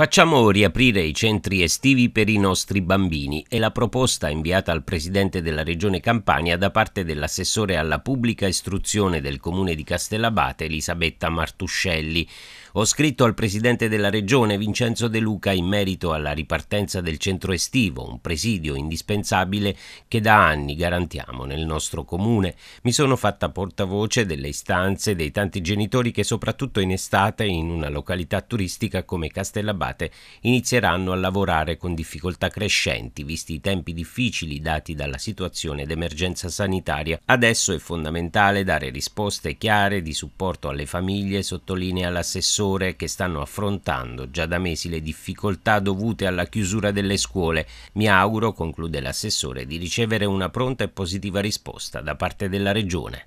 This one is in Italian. Facciamo riaprire i centri estivi per i nostri bambini è la proposta inviata al presidente della regione Campania da parte dell'assessore alla pubblica istruzione del comune di Castellabate, Elisabetta Martuscelli. Ho scritto al presidente della regione, Vincenzo De Luca, in merito alla ripartenza del centro estivo, un presidio indispensabile che da anni garantiamo nel nostro comune. Mi sono fatta portavoce delle istanze dei tanti genitori che soprattutto in estate in una località turistica come Castellabate inizieranno a lavorare con difficoltà crescenti, visti i tempi difficili dati dalla situazione d'emergenza sanitaria. Adesso è fondamentale dare risposte chiare di supporto alle famiglie, sottolinea l'assessore, che stanno affrontando già da mesi le difficoltà dovute alla chiusura delle scuole. Mi auguro, conclude l'assessore, di ricevere una pronta e positiva risposta da parte della regione.